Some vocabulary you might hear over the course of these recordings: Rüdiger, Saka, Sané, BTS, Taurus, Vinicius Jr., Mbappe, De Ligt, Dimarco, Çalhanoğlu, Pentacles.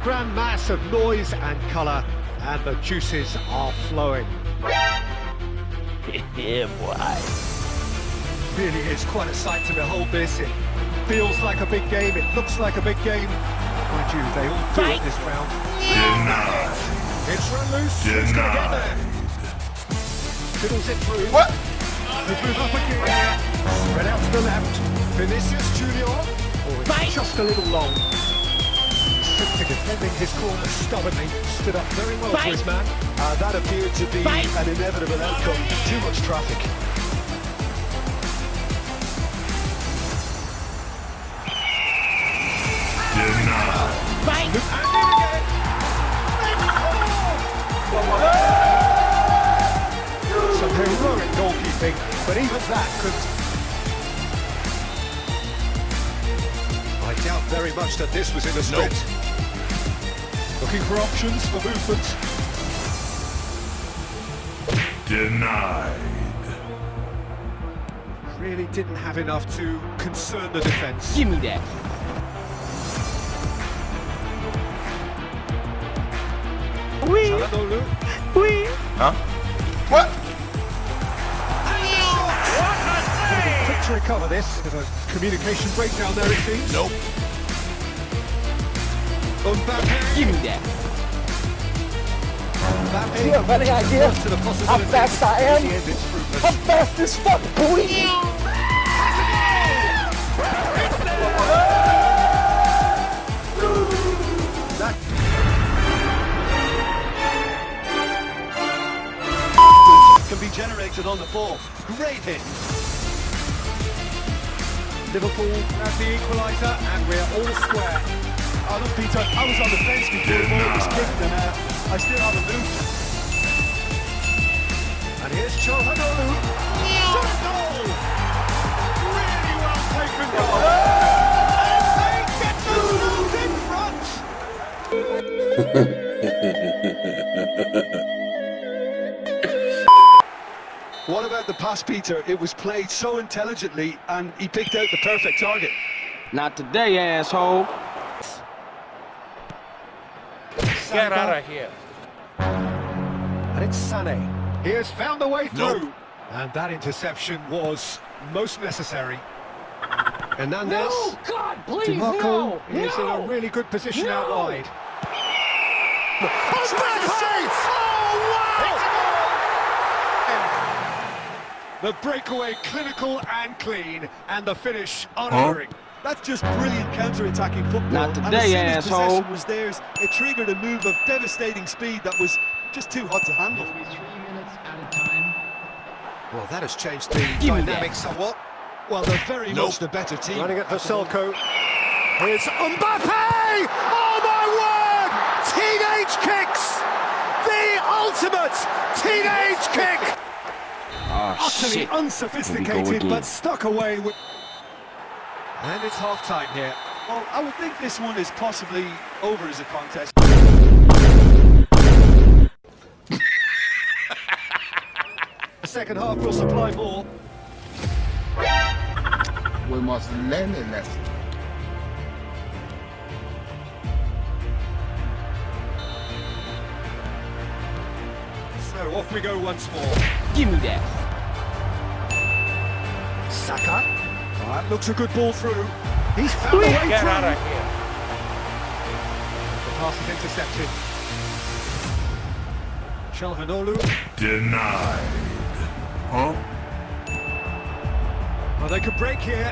Grand mass of noise and colour, and the juices are flowing. Yeah, boy. Really is quite a sight to behold this. It feels like a big game, it looks like a big game. Mind you, they all do it this round. Denied. It's run loose. Denied. Get there. Fiddles it through. What? They move up again. Spread out to the left. Vinicius Jr. Oh, it's just a little long. Defending his corner stubbornly, stood up very well to his man. That appeared to be an inevitable outcome. Too much traffic. And in again. Some heroic goalkeeping, but even that couldn't. I doubt very much that this was in a sprint. Nope. Looking for options for movement. Denied. Really didn't have enough to concern the defence. Give me that. Oui. Oui. Huh? What? To recover this, bit of a communication breakdown there it seems. Nope. Give me that. Mbappe, yeah, to the possibility. How fast I am. How fast as fuck, boy. That can be generated on the ball. Great hit. Liverpool has the equaliser and we're all square. Oh look, Peter, I was on the fence before the ball was kicked and I still haven't moved. And here's Çalhanoğlu. What a goal! Really well taken goal. And they get the lead in front. What about the pass, Peter? It was played so intelligently, and he picked out the perfect target. Not today, asshole. Saka. Get out of here. And it's Sané. He has found the way through. Nope. And that interception was most necessary. Hernandez. No, God, please, Dimarco is in a really good position out wide. The breakaway clinical and clean, and the finish unerring. That's just brilliant counter-attacking football. Not today, and as soon as possession was theirs, it triggered a move of devastating speed that was just too hot to handle. 3 minutes at a time. Well, that has changed the dynamic somewhat. Well, they're very much the better team. Running it for Selko. Here's Mbappe! Oh my word! Teenage kicks! The ultimate teenage kick! Utterly unsophisticated, but stuck away with... And it's half-time here. Well, I would think this one is possibly over as a contest. The second half will supply more. We must learn a lesson. So, off we go once more. Give me that. Saka. Oh, that looks a good ball through. He's found the way through. Out of here. The pass is intercepted. Çalhanoğlu. Denied. Huh? Well, they could break here.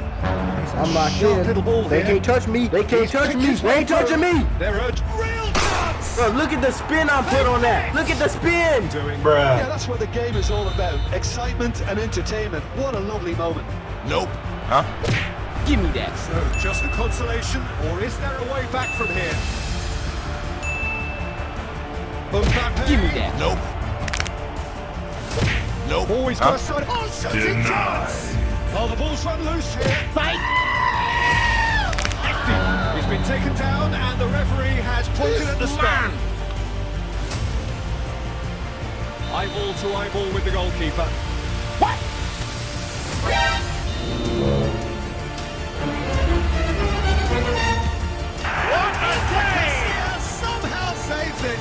I'm locked in. Ball they can't touch me. They can't touch me. They ain't touching me. They're a real chance. Bro, look at the spin I put on that. Look at the spin. Yeah, that's what the game is all about. Excitement and entertainment. What a lovely moment. Nope. Huh? Give me that. So, just a consolation, or is there a way back from here? Give me that. Nope. Nope. Always got a side. Oh, such a chance. Well, the ball's run loose here. Fight! He's been taken down, and the referee has pointed at the stand. Eyeball to eyeball with the goalkeeper. What? What a save! Somehow saves it.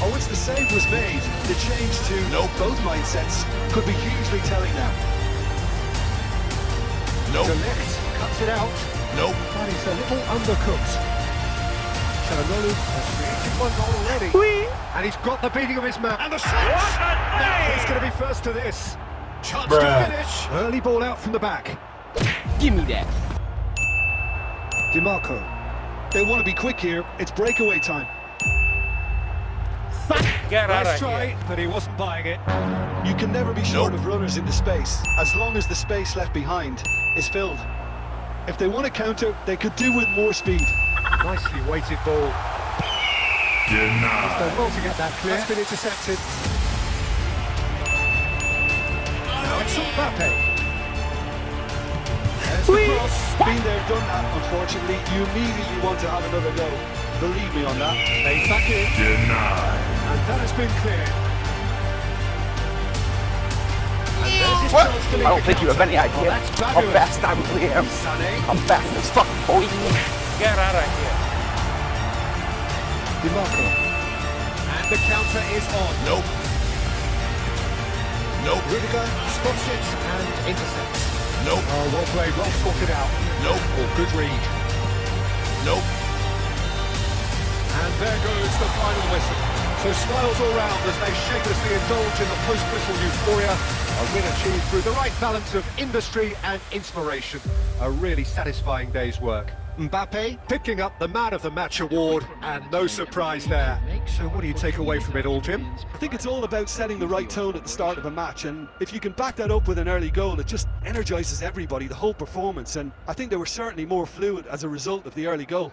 Oh, which the save was made. The change to both mindsets could be hugely telling now. De Ligt cuts it out. But it's a little undercooked. Çalhanoğlu has created one goal already, and he's got the beating of his man. And the shot! Now he's going to be first to this. Chance to finish. Early ball out from the back. Give me that. Dimarco. They want to be quick here. It's breakaway time. Nice try, but he wasn't buying it. You can never be short of runners in the space, as long as the space left behind is filled. If they want to counter, they could do with more speed. Nicely weighted ball. Denied. Well to get that clear. That's been intercepted. Now it's Mbappe. There's the cross. Been there, done that. Unfortunately, you immediately want to have another go. Believe me on that. Stays back in. Denied. And that has been cleared. What? I don't think you have any idea how fast I'm clear. I'm fast as fuck, boy. Get out of here. Dimarco. And the counter is on. Rüdiger spots it and intercepts. Oh, well played, well spotted out. Oh, good read. And there goes the final whistle. So smiles all round as they shamelessly indulge in the post-whistle euphoria. A win achieved through the right balance of industry and inspiration. A really satisfying day's work. Mbappe picking up the Man of the Match award, and no surprise there. So what do you take away from it all, Jim? I think it's all about setting the right tone at the start of a match, and if you can back that up with an early goal, it just energizes everybody, the whole performance, and I think they were certainly more fluid as a result of the early goal.